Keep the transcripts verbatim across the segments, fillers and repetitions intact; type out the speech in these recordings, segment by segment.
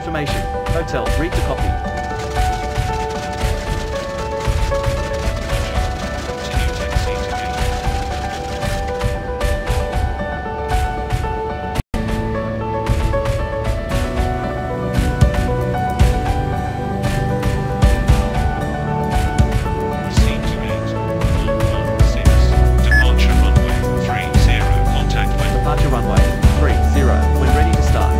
information. Hotel, read the copy. Runway three zero, when ready to start.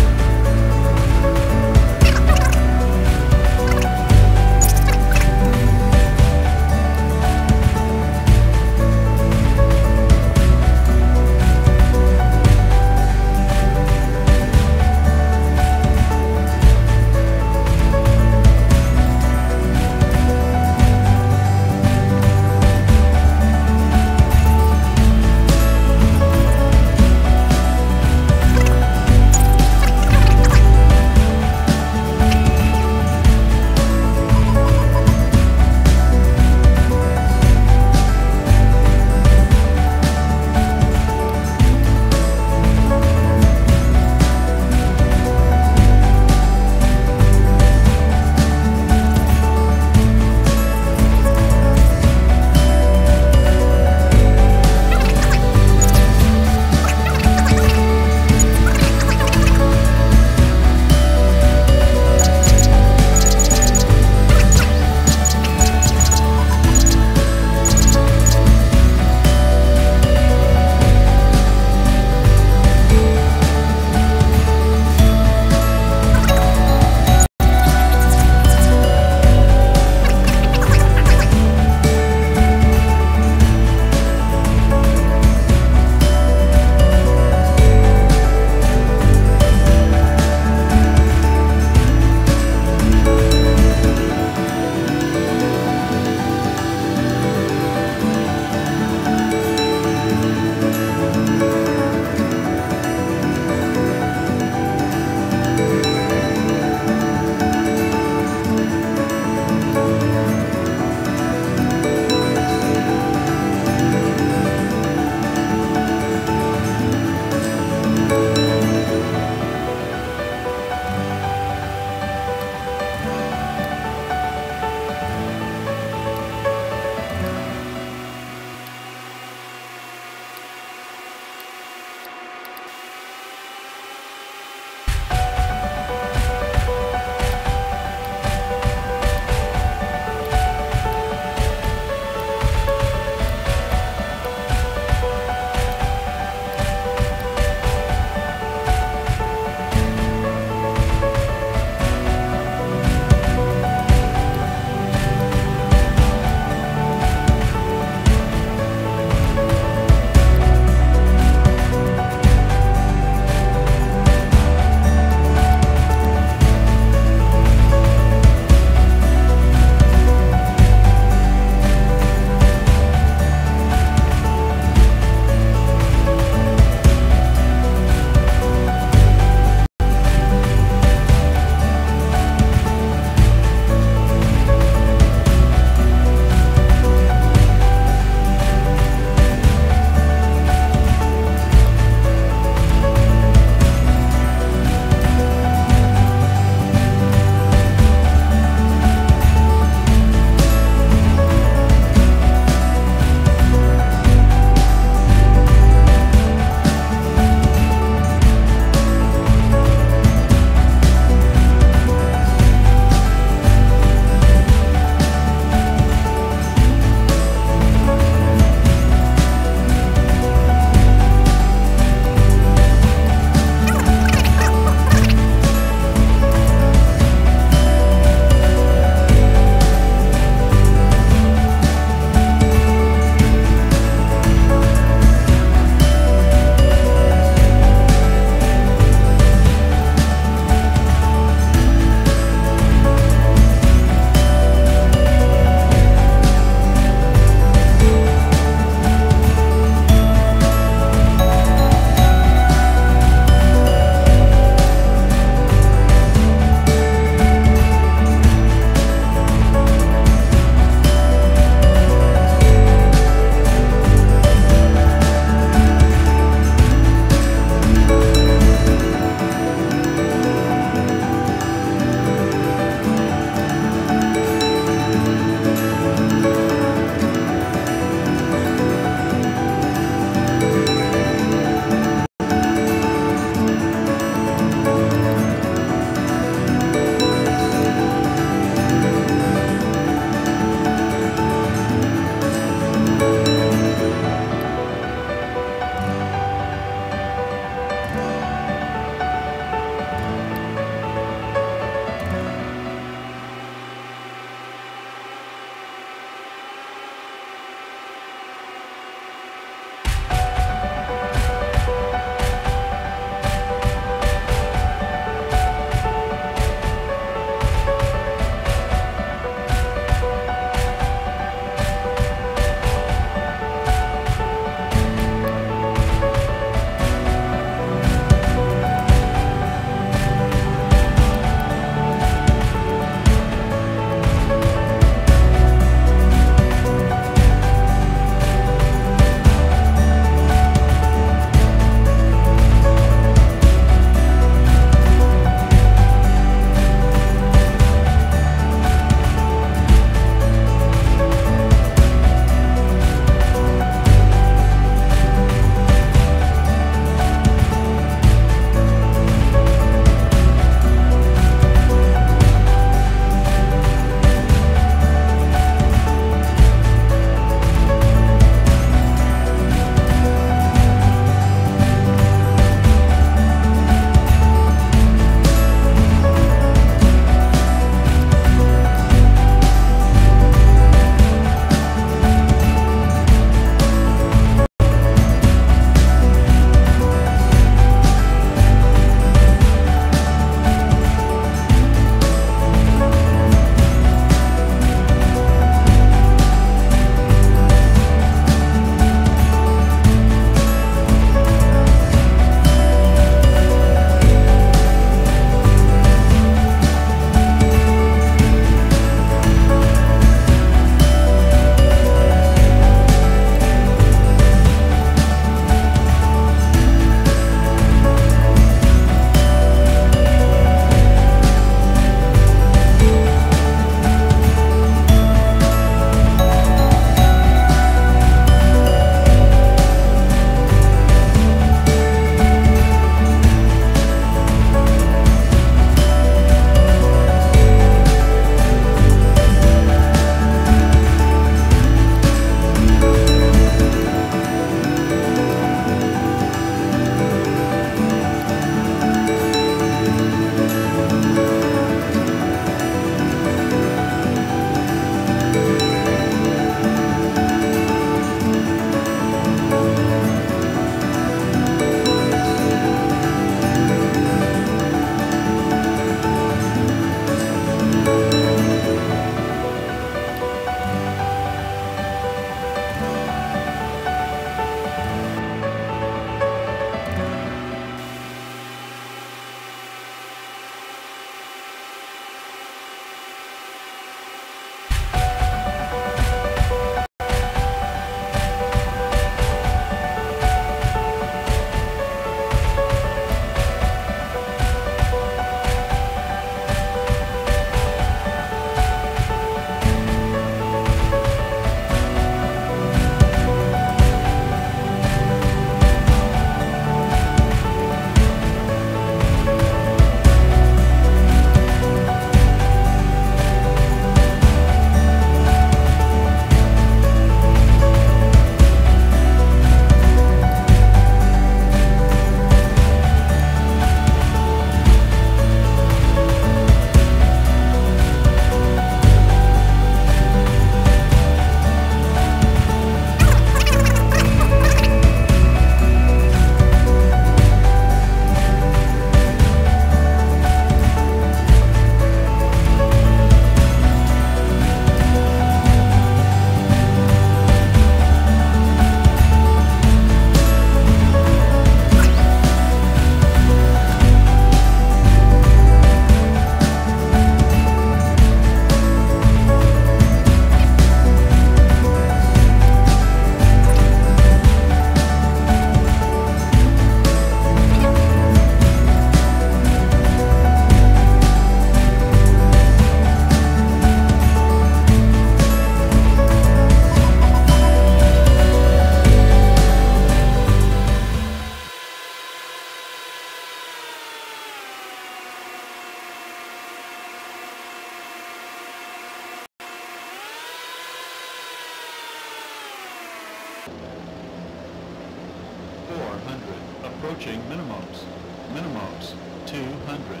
four hundred, approaching minimums, minimums, two hundred.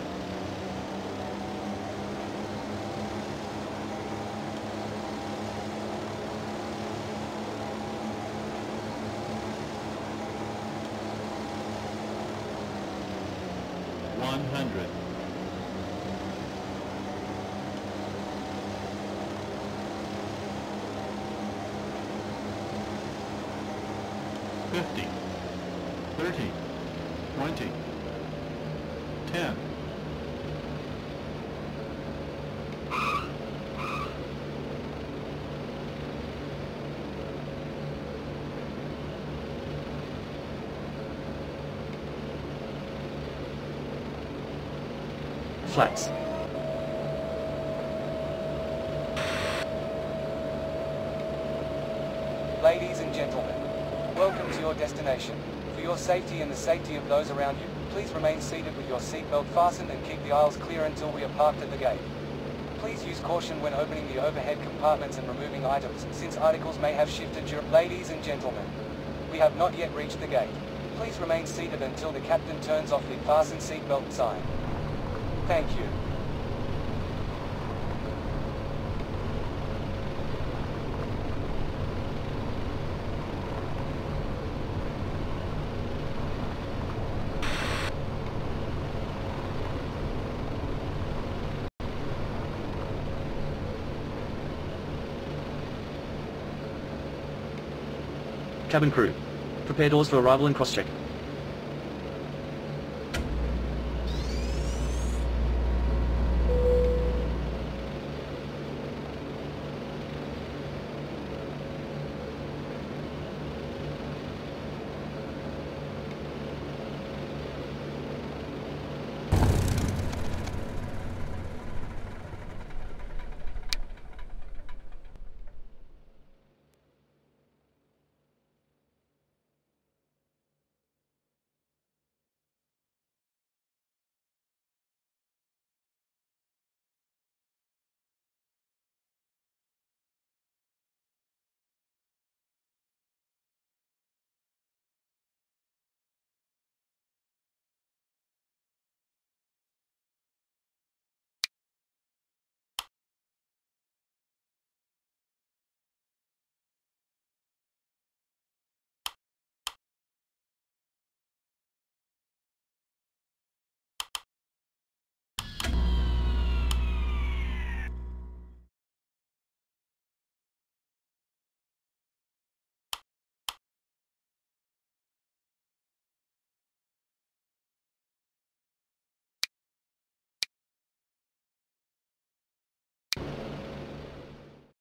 one hundred. fifty, thirty, twenty, ten, flex. Ladies and gentlemen, welcome to your destination. For your safety and the safety of those around you, please remain seated with your seatbelt fastened and keep the aisles clear until we are parked at the gate. Please use caution when opening the overhead compartments and removing items, since articles may have shifted during... Ladies and gentlemen, we have not yet reached the gate. Please remain seated until the captain turns off the fasten seatbelt sign. Thank you. Cabin crew, prepare doors for arrival and cross-check.